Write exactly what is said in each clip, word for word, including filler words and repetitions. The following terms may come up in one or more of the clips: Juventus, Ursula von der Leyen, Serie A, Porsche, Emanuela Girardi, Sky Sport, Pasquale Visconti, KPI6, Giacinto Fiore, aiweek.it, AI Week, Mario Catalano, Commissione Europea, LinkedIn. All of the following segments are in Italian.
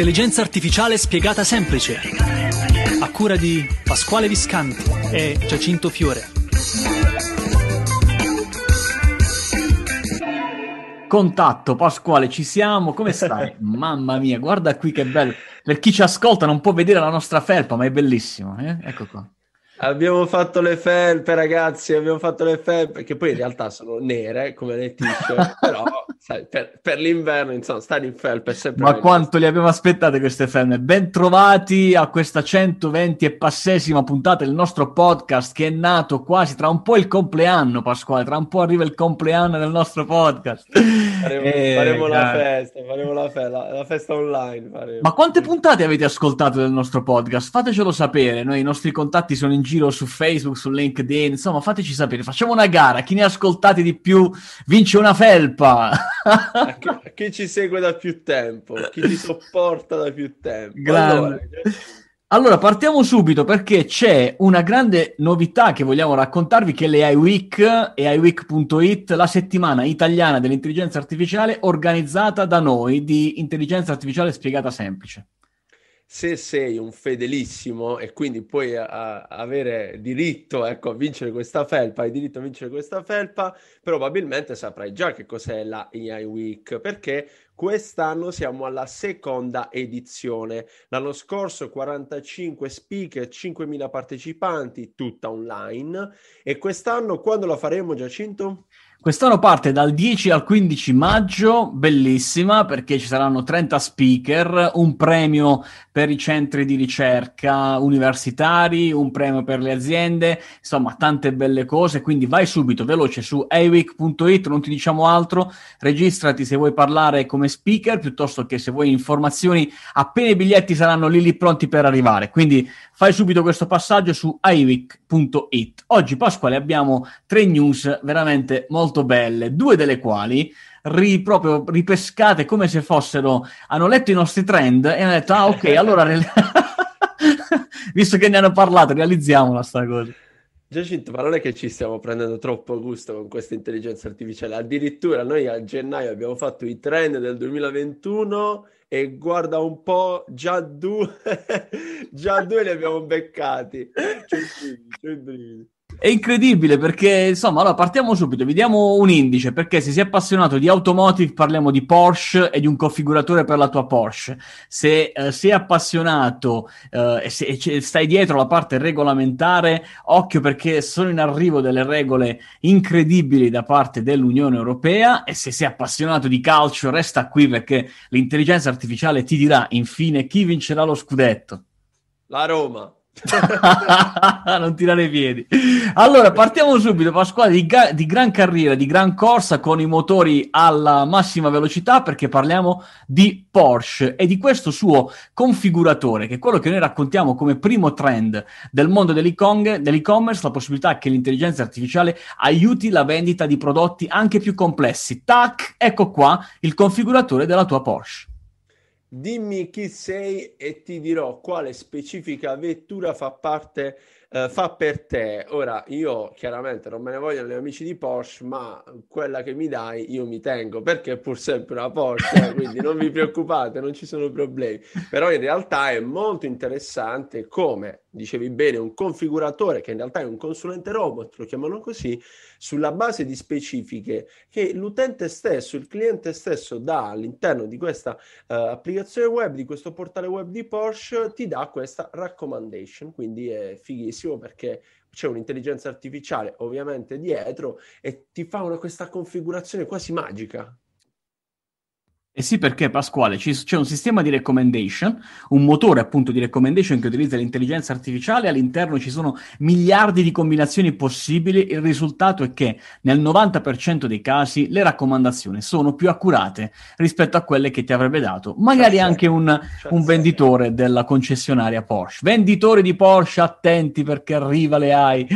Intelligenza artificiale spiegata semplice, a cura di Pasquale Visconti e Giacinto Fiore. Contatto, Pasquale, ci siamo, come stai? Mamma mia, guarda qui che bello. Per chi ci ascolta non può vedere la nostra felpa, ma è bellissimo, eh? Ecco qua. Abbiamo fatto le felpe, ragazzi, abbiamo fatto le felpe, che poi in realtà sono nere, come le t-shirt, però sai, per, per l'inverno, insomma, stare in felpe è sempre... Ma quanto le abbiamo aspettate queste felpe! Ben trovati a questa centoventi e passesima puntata del nostro podcast, che è nato quasi tra un po' il compleanno, Pasquale, tra un po' arriva il compleanno del nostro podcast. Faremo, eh, faremo la festa, faremo la, fe- la, la festa online. Faremo. Ma quante puntate avete ascoltato del nostro podcast? Fatecelo sapere, noi i nostri contatti sono in giro su Facebook, su LinkedIn, insomma fateci sapere, facciamo una gara, chi ne ascoltate di più vince una felpa. A chi, a chi ci segue da più tempo, chi ci sopporta da più tempo. Allora, allora partiamo subito, perché c'è una grande novità che vogliamo raccontarvi, che è l'A I Week e ai week punto it, la settimana italiana dell'intelligenza artificiale organizzata da noi di Intelligenza Artificiale Spiegata Semplice. Se sei un fedelissimo e quindi puoi a, a avere diritto, ecco, a vincere questa felpa, hai diritto a vincere questa felpa, probabilmente saprai già che cos'è la A I Week, perché quest'anno siamo alla seconda edizione. L'anno scorso quarantacinque speaker, cinquemila partecipanti, tutta online, e quest'anno quando la faremo, Giacinto? Quest'anno parte dal dieci al quindici maggio, bellissima, perché ci saranno trenta speaker, un premio per i centri di ricerca universitari, un premio per le aziende, insomma tante belle cose, quindi vai subito, veloce, su aiweek punto it, non ti diciamo altro, registrati se vuoi parlare come speaker, piuttosto che se vuoi informazioni, appena i biglietti saranno lì lì pronti per arrivare, quindi fai subito questo passaggio su aiweek punto it. Oggi, Pasquale, abbiamo tre news veramente molto belle, due delle quali ri, proprio ripescate come se fossero, hanno letto i nostri trend e hanno detto ah ok, allora visto che ne hanno parlato realizziamola sta cosa. Giacinto, ma non è che ci stiamo prendendo troppo gusto con questa intelligenza artificiale, addirittura noi a gennaio abbiamo fatto i trend del duemilaventuno e guarda un po', già due già due li abbiamo beccati, c'è il c'è il è incredibile, perché insomma, allora partiamo subito, vi diamo un indice, perché se sei appassionato di automotive parliamo di Porsche e di un configuratore per la tua Porsche, se eh, sei appassionato eh, e, se, e stai dietro la parte regolamentare, occhio, perché sono in arrivo delle regole incredibili da parte dell'Unione Europea, e se sei appassionato di calcio resta qui, perché l'intelligenza artificiale ti dirà infine chi vincerà lo scudetto. La Roma. Non tirare i piedi. Allora partiamo subito, Pasquale, di, ga- di gran carriera, di gran corsa con i motori alla massima velocità, perché parliamo di Porsche e di questo suo configuratore, che è quello che noi raccontiamo come primo trend del mondo dell'e-com- dell'e-commerce, la possibilità che l'intelligenza artificiale aiuti la vendita di prodotti anche più complessi. Tac, ecco qua il configuratore della tua Porsche. Dimmi chi sei e ti dirò quale specifica vettura fa parte, eh, fa per te. Ora, io chiaramente non me ne vogliono gli amici di Porsche, ma quella che mi dai io mi tengo, perché è pur sempre una Porsche, quindi non vi preoccupate, non ci sono problemi. Però in realtà è molto interessante come, dicevi bene, un configuratore, che in realtà è un consulente robot, lo chiamano così, sulla base di specifiche che l'utente stesso, il cliente stesso dà all'interno di questa uh, applicazione web, di questo portale web di Porsche, ti dà questa recommendation, quindi è fighissimo perché c'è un'intelligenza artificiale ovviamente dietro e ti fa una, questa configurazione quasi magica. Eh sì, perché Pasquale c'è un sistema di recommendation, un motore appunto di recommendation che utilizza l'intelligenza artificiale, all'interno ci sono miliardi di combinazioni possibili, il risultato è che nel novanta per cento dei casi le raccomandazioni sono più accurate rispetto a quelle che ti avrebbe dato magari c'è anche un, un venditore della concessionaria Porsche. Venditori di Porsche, attenti, perché arriva le A I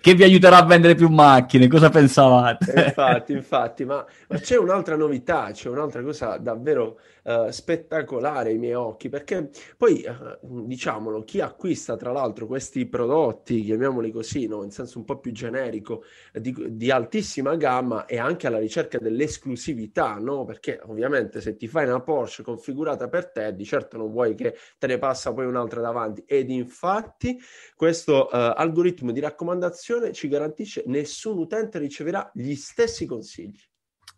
che vi aiuterà a vendere più macchine, cosa pensavate? infatti infatti ma, ma c'è un'altra novità, c'è c'è un'altra cosa davvero eh, spettacolare ai miei occhi, perché poi eh, diciamolo, chi acquista tra l'altro questi prodotti, chiamiamoli così, no, in senso un po' più generico, di, di altissima gamma, è anche alla ricerca dell'esclusività, no? Perché ovviamente se ti fai una Porsche configurata per te, di certo non vuoi che te ne passa poi un'altra davanti, ed infatti questo eh, algoritmo di raccomandazione ci garantisce nessun utente riceverà gli stessi consigli.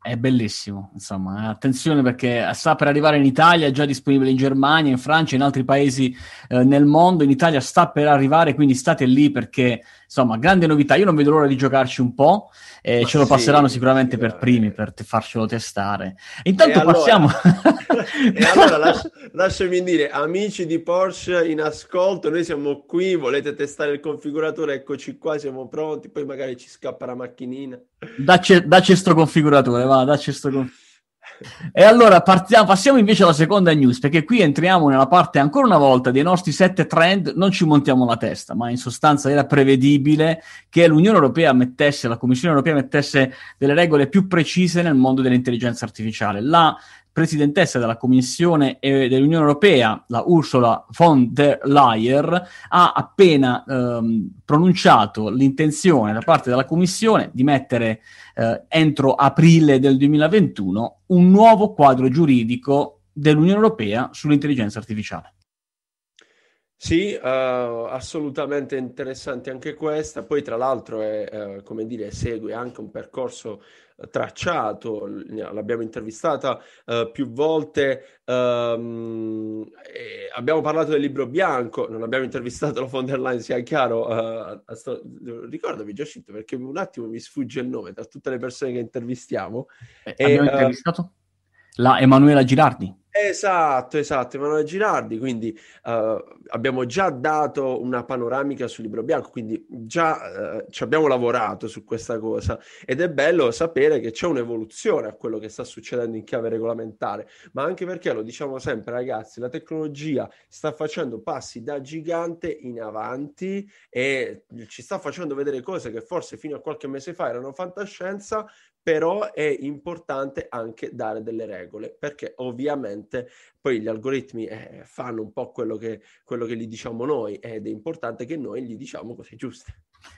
È bellissimo, insomma, attenzione perché sta per arrivare in Italia, è già disponibile in Germania, in Francia, in altri paesi eh, nel mondo, in Italia sta per arrivare, quindi state lì perché, insomma, grande novità, io non vedo l'ora di giocarci un po', eh, ce lo sì, passeranno sicuramente sì, per primi, per te- farcelo testare. Intanto e allora, passiamo... e allora lasci- lasciami dire, amici di Porsche in ascolto, noi siamo qui, volete testare il configuratore, eccoci qua, siamo pronti, poi magari ci scappa la macchinina. Dacci, dacci sto configuratore, va, dacci sto configuratore. E allora partiamo, passiamo invece alla seconda news, perché qui entriamo nella parte ancora una volta dei nostri sette trend, non ci montiamo la testa, ma in sostanza era prevedibile che l'Unione Europea mettesse, la Commissione Europea mettesse delle regole più precise nel mondo dell'intelligenza artificiale. La presidentessa della Commissione e dell'Unione Europea, la Ursula von der Leyen, ha appena ehm, pronunciato l'intenzione da parte della Commissione di mettere eh, entro aprile del duemilaventuno un nuovo quadro giuridico dell'Unione Europea sull'intelligenza artificiale. Sì, uh, assolutamente interessante anche questa, poi tra l'altro è, uh, come dire, segue anche un percorso tracciato, l'abbiamo intervistata uh, più volte, um, e abbiamo parlato del libro bianco, non abbiamo intervistato la von der Leyen, sia chiaro, uh, sto, ricordami Giacinto, perché un attimo mi sfugge il nome tra tutte le persone che intervistiamo. Eh, e, abbiamo intervistato uh, la Emanuela Girardi. Esatto, esatto, Emanuela Girardi, quindi uh, abbiamo già dato una panoramica sul libro bianco, quindi già uh, ci abbiamo lavorato su questa cosa ed è bello sapere che c'è un'evoluzione a quello che sta succedendo in chiave regolamentare, ma anche perché, lo diciamo sempre ragazzi, la tecnologia sta facendo passi da gigante in avanti e ci sta facendo vedere cose che forse fino a qualche mese fa erano fantascienza, però è importante anche dare delle regole, perché ovviamente poi gli algoritmi eh, fanno un po' quello che, quello che gli diciamo noi, ed è importante che noi gli diciamo cose giuste.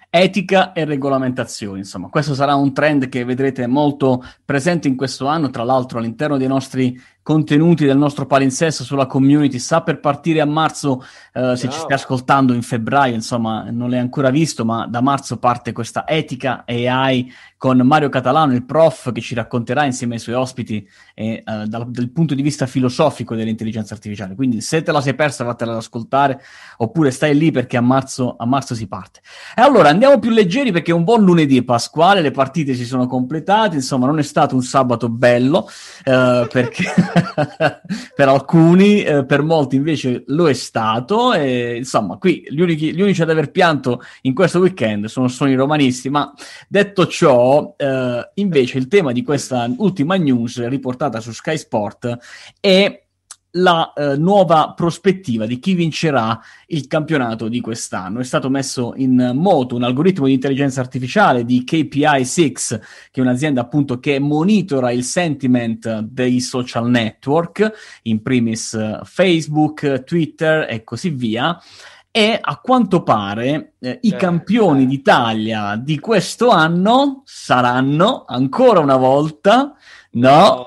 Etica e regolamentazione, insomma, questo sarà un trend che vedrete molto presente in questo anno, tra l'altro all'interno dei nostri contenuti del nostro palinsesto sulla community, sta per partire a marzo, eh, se wow. ci stai ascoltando in febbraio, insomma, non l'hai ancora visto, ma da marzo parte questa Etica A I con Mario Catalano, il prof, che ci racconterà insieme ai suoi ospiti eh, eh, dal, dal punto di vista filosofico dell'intelligenza artificiale, quindi se te la sei persa vattela ad ascoltare, oppure stai lì perché a marzo, a marzo si parte. E allora andiamo più leggeri perché è un buon lunedì, Pasquale, le partite si sono completate, insomma non è stato un sabato bello, eh, perché... per alcuni, eh, per molti invece lo è stato e, insomma, qui gli unici, gli unici ad aver pianto in questo weekend sono, sono i romanisti, ma detto ciò eh, invece il tema di questa ultima news riportata su Sky Sport è la eh, nuova prospettiva di chi vincerà il campionato di quest'anno. È stato messo in moto un algoritmo di intelligenza artificiale di K P I sei, che è un'azienda appunto che monitora il sentiment dei social network, in primis eh, Facebook, Twitter e così via, e a quanto pare eh, i eh, campioni eh. d'Italia di questo anno saranno ancora una volta no, no,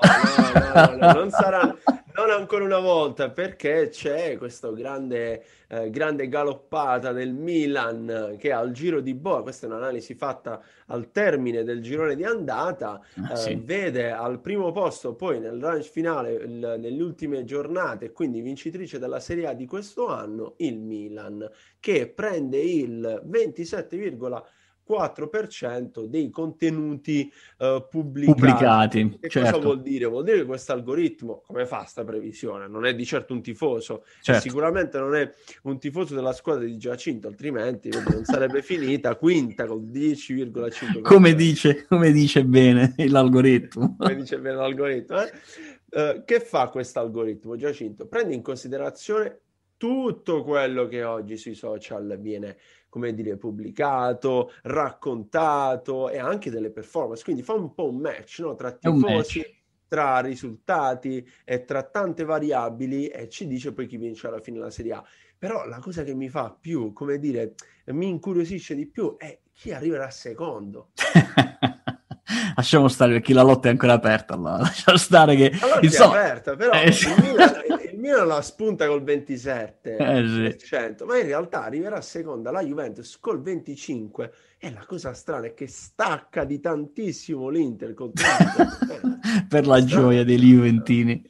no, no, no non saranno Non ancora una volta, perché c'è questa grande, eh, grande galoppata del Milan che al giro di boa, questa è un'analisi fatta al termine del girone di andata, ah, eh, sì. vede al primo posto poi nel range finale, il, nelle ultime giornate, quindi vincitrice della Serie A di questo anno, il Milan, che prende il ventisette virgola quattro per cento dei contenuti uh, pubblicati. pubblicati che certo. Cosa vuol dire? Vuol dire che questo algoritmo, come fa sta previsione? Non è di certo un tifoso, certo. Sicuramente non è un tifoso della squadra di Giacinto, altrimenti non sarebbe finita quinta col dieci virgola cinque per cento. Come dice, come dice bene l'algoritmo. come dice bene l'algoritmo. Eh? Uh, che fa questo algoritmo, Giacinto? Prende in considerazione tutto quello che oggi sui social viene, come dire, pubblicato, raccontato, e anche delle performance, quindi fa un po' un match, no, tra tifosi tra risultati e tra tante variabili, e ci dice poi chi vince alla fine la Serie A. Però la cosa che mi fa più, come dire, mi incuriosisce di più è chi arriverà secondo. Lasciamo stare, perché la lotta è ancora aperta. Allora. Lasciamo stare che... Allora insomma... è aperta, però eh, sì. il, Milan, il Milan la spunta col ventisette per cento, eh, sì. ma in realtà arriverà seconda la Juventus col venticinque per cento. E la cosa strana è che stacca di tantissimo l'Inter contro l'Inter. Per la gioia degli Juventini.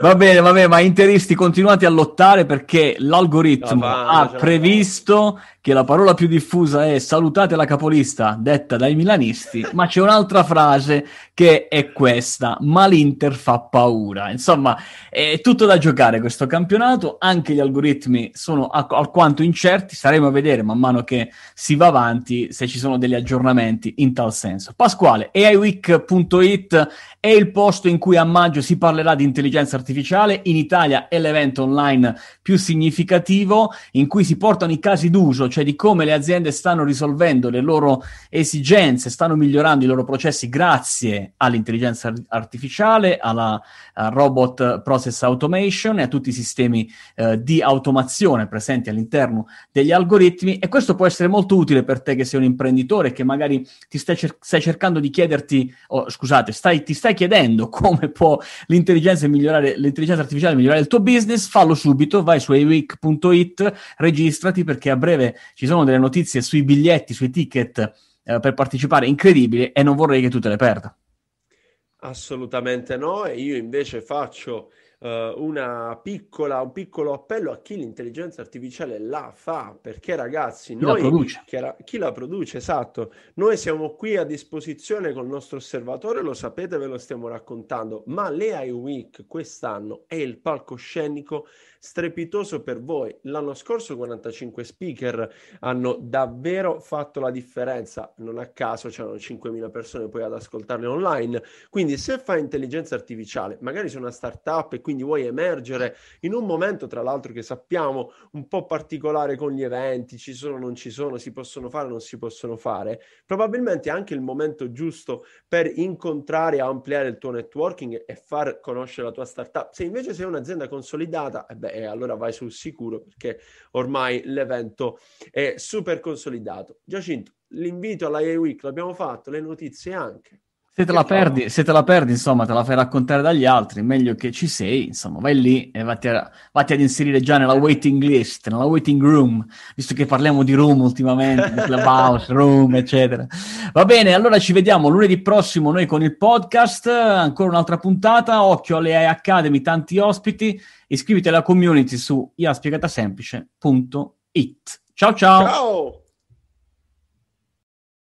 Va bene, va bene, ma interisti, continuate a lottare, perché l'algoritmo no, va, ha previsto va. che la parola più diffusa è "salutate la capolista", detta dai milanisti, ma c'è un'altra frase che è questa: "ma l'Inter fa paura". Insomma, è tutto da giocare questo campionato, anche gli algoritmi sono alquanto incerti, saremo a vedere man mano che si va avanti se ci sono degli aggiornamenti in tal senso. Pasquale, a i week punto it è il posto in cui a maggio si parlerà di intelligenza artificiale. In Italia è l'evento online più significativo, in cui si portano i casi d'uso, cioè di come le aziende stanno risolvendo le loro esigenze, stanno migliorando i loro processi grazie all'intelligenza artificiale, alla robot process automation e a tutti i sistemi eh, di automazione presenti all'interno degli algoritmi. E questo può essere molto utile per te che sei un imprenditore, che magari ti stai, cer- stai cercando di chiederti, oh, scusate, stai, ti stai chiedendo come può l'intelligenza migliorare, l'intelligenza artificiale migliorare il tuo business. Fallo subito, vai su a i week punto it, registrati, perché a breve ci sono delle notizie sui biglietti, sui ticket eh, per partecipare, incredibili, e non vorrei che tu te le perda. Assolutamente no, e io invece faccio uh, una piccola, un piccolo appello a chi l'intelligenza artificiale la fa, perché ragazzi, chi noi, la produce. Chi, la, chi la produce, esatto, noi siamo qui a disposizione col nostro osservatore, lo sapete, ve lo stiamo raccontando, ma l'A I Week quest'anno è il palcoscenico strepitoso per voi. L'anno scorso quarantacinque speaker hanno davvero fatto la differenza, non a caso c'erano cinquemila persone poi ad ascoltarle online. Quindi se fai intelligenza artificiale, magari sei una startup e quindi vuoi emergere in un momento, tra l'altro, che sappiamo un po' particolare con gli eventi, ci sono, non ci sono, si possono fare, non si possono fare, probabilmente è anche il momento giusto per incontrare e ampliare il tuo networking e far conoscere la tua startup. Se invece sei un'azienda consolidata, e beh, e allora vai sul sicuro, perché ormai l'evento è super consolidato. Giacinto, l'invito alla A I Week l'abbiamo fatto, le notizie anche. Se te la perdi, se te la perdi, insomma, te la fai raccontare dagli altri, meglio che ci sei, insomma, vai lì e vatti, a, vatti ad inserire già nella waiting list, nella waiting room, visto che parliamo di room ultimamente, di clubhouse, room, eccetera. Va bene, allora ci vediamo lunedì prossimo noi con il podcast, ancora un'altra puntata, occhio alle A I Academy, tanti ospiti, iscriviti alla community su ia spiegata semplice punto it. Ciao ciao! Ciao!